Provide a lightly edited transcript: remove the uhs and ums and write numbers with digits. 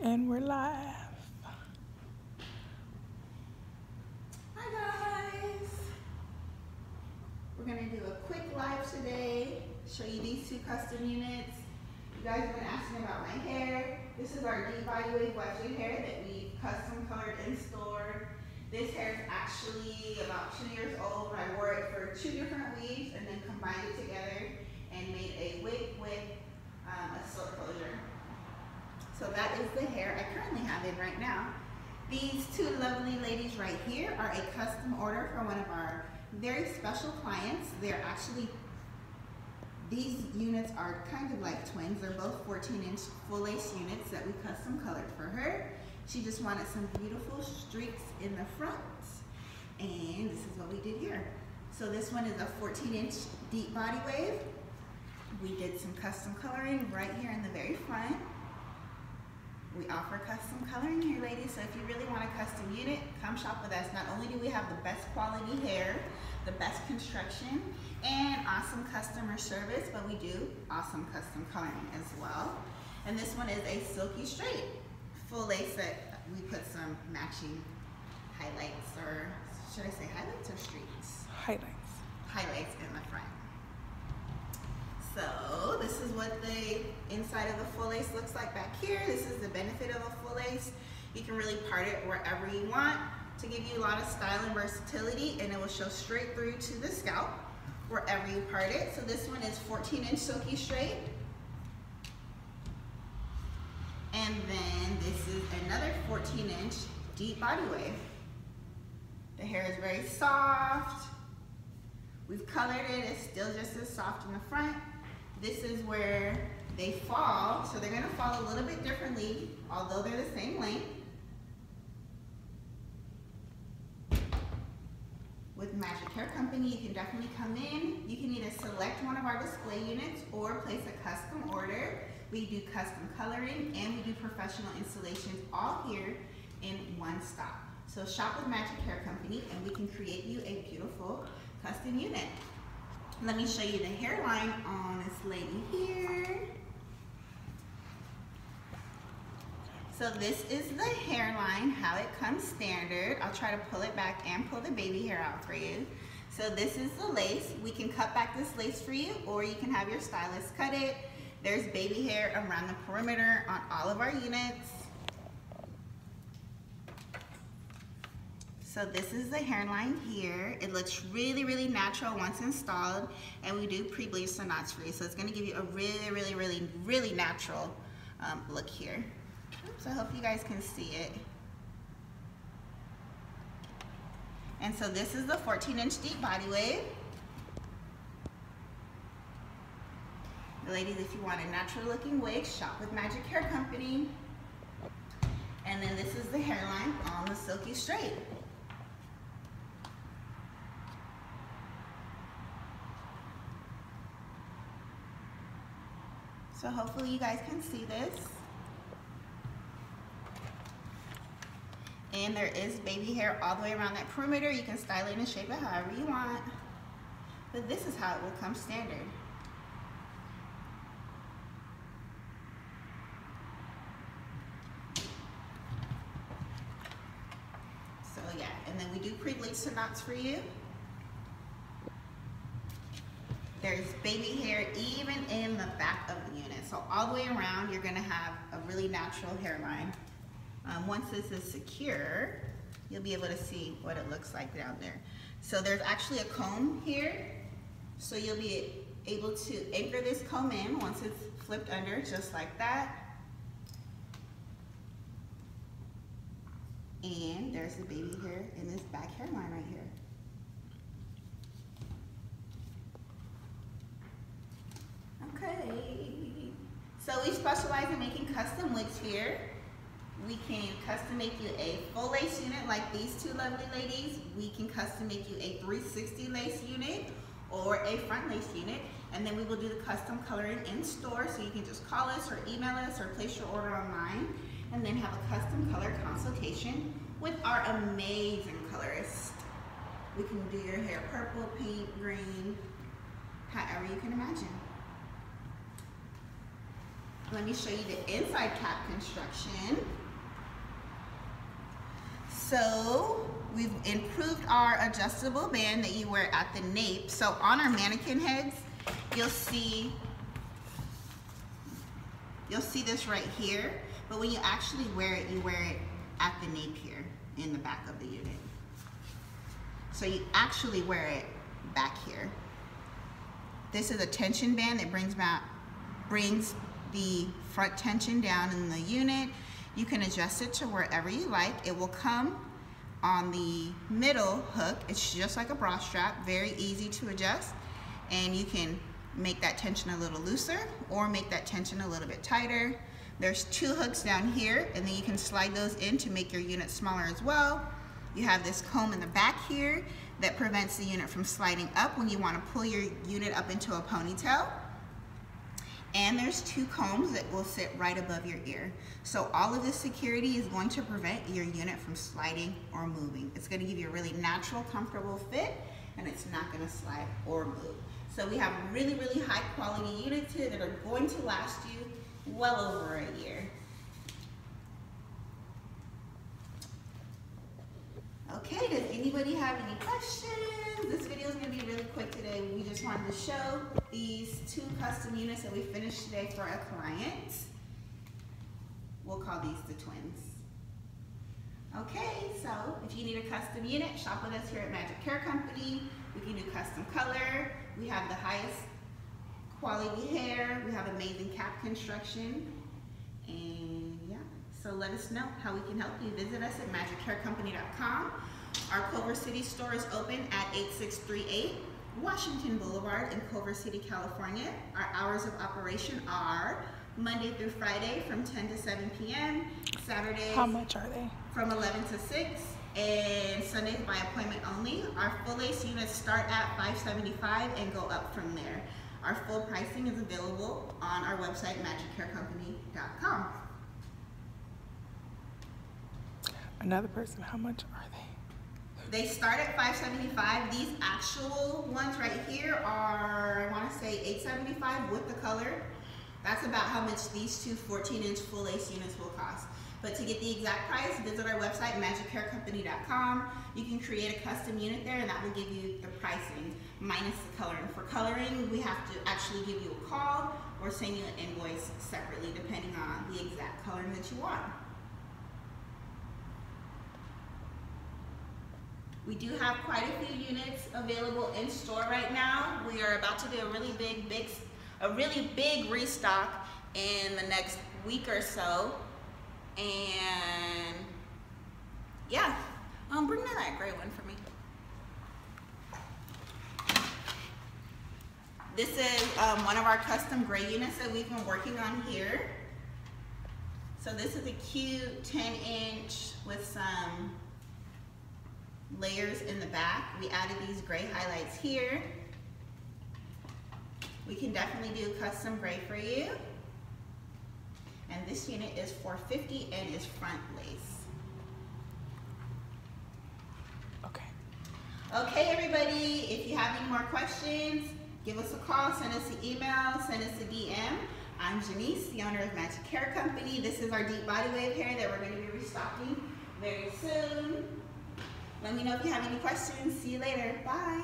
And we're live. Hi guys. We're gonna do a quick live today. Show you these two custom units. You guys have been asking about my hair. This is our DIY wave washing hair that we custom colored in store. This hair is actually about 2 years old. I wore it for 2 different weaves and then combined it together and made a wig with a silk closure. So that is the hair I currently have in right now. These two lovely ladies right here are a custom order for one of our very special clients. They're actually, these units are kind of like twins. They're both 14-inch full lace units that we custom colored for her. She just wanted some beautiful streaks in the front, and this is what we did here. So this one is a 14-inch deep body wave. We did some custom coloring right here in the very front. We offer custom coloring here, ladies, so if you really want a custom unit, come shop with us. Not only do we have the best quality hair, the best construction, and awesome customer service, but we do awesome custom coloring as well. And this one is a silky straight full lace that we put some matching highlights, or should I say highlights or streaks? Highlights. Highlights in the front. So this is what the inside of the full lace looks like back here. This is the benefit of a full lace. You can really part it wherever you want to give you a lot of style and versatility, and it will show straight through to the scalp wherever you part it. So this one is 14-inch silky straight. And then this is another 14-inch deep body wave. The hair is very soft. We've colored it, it's still just as soft in the front. This is where they fall, so they're gonna fall a little bit differently, although they're the same length. With Magic Hair Company, you can definitely come in. You can either select one of our display units or place a custom order. We do custom coloring and we do professional installations all here in one stop. So shop with Magic Hair Company and we can create you a beautiful custom unit. Let me show you the hairline on this lady here. So this is the hairline, how it comes standard. I'll try to pull it back and pull the baby hair out for you. So this is the lace. We can cut back this lace for you, or you can have your stylist cut it. There's baby hair around the perimeter on all of our units. So this is the hairline here. It looks really, really natural once installed, and we do pre-bleach so knots free. So it's gonna give you a really, really, really, really natural look here. So I hope you guys can see it. And so this is the 14-inch deep body wave. Ladies, if you want a natural looking wig, shop with Magic Hair Company. And then this is the hairline on the silky straight. So hopefully you guys can see this. And there is baby hair all the way around that perimeter. You can style it and shape it however you want. But this is how it will come standard. So yeah, and then we do pre-bleach the knots for you. There's baby hair even in the back of the unit. So all the way around, you're gonna have a really natural hairline. Once this is secure, you'll be able to see what it looks like down there. So there's actually a comb here. So you'll be able to anchor this comb in once it's flipped under, just like that. And there's the baby hair in this back hairline right here. So we specialize in making custom wigs here. We can custom make you a full lace unit like these two lovely ladies. We can custom make you a 360 lace unit or a front lace unit. And then we will do the custom coloring in store, so you can just call us or email us or place your order online and then have a custom color consultation with our amazing colorist. We can do your hair purple, pink, green, however you can imagine. Let me show you the inside cap construction. So we've improved our adjustable band that you wear at the nape. So on our mannequin heads, you'll see this right here, but when you actually wear it, you wear it at the nape here in the back of the unit. So you actually wear it back here. This is a tension band that brings the front tension down in the unit. You can adjust it to wherever you like. It will come on the middle hook. It's just like a bra strap, very easy to adjust, and you can make that tension a little looser or make that tension a little bit tighter. There's two hooks down here, and then you can slide those in to make your unit smaller as well. You have this comb in the back here that prevents the unit from sliding up when you want to pull your unit up into a ponytail. And there's two combs that will sit right above your ear. So all of this security is going to prevent your unit from sliding or moving. It's going to give you a really natural, comfortable fit, and it's not going to slide or move. So we have really, really high quality units here that are going to last you well over a year. Okay, does anybody have any questions? This video is going to be really quick today. We just wanted to show these two custom units that we finished today for a client. We'll call these the twins. Okay, so if you need a custom unit, shop with us here at Magic Hair Company. We can do custom color. We have the highest quality hair. We have amazing cap construction. And yeah, so let us know how we can help you. Visit us at magichaircompany.com. Our Culver City store is open at 8638 Washington Boulevard in Culver City, California. Our hours of operation are Monday through Friday from 10 to 7 p.m. Saturdays from 11 to 6. And Sundays by appointment only. Our full lace units start at $575 and go up from there. Our full pricing is available on our website, magichaircompany.com. Another person, how much are they? They start at $575. These actual ones right here are, I want to say, $875 with the color. That's about how much these two 14-inch full lace units will cost. But to get the exact price, visit our website, magichaircompany.com. You can create a custom unit there, and that will give you the pricing minus the coloring. For coloring, we have to actually give you a call or send you an invoice separately depending on the exact coloring that you want. We do have quite a few units available in store right now. We are about to do a really big restock in the next week or so. And yeah, bring that gray one for me. This is one of our custom gray units that we've been working on here. So this is a cute 10-inch with some layers in the back. We added these gray highlights here. We can definitely do custom gray for you. And this unit is $450 and is front lace. Okay. Okay, everybody, if you have any more questions, give us a call, send us an email, send us a DM. I'm Janice, the owner of Magic Hair Company. This is our deep body wave hair that we're going to be restocking very soon. Let me know if you have any questions. See you later. Bye.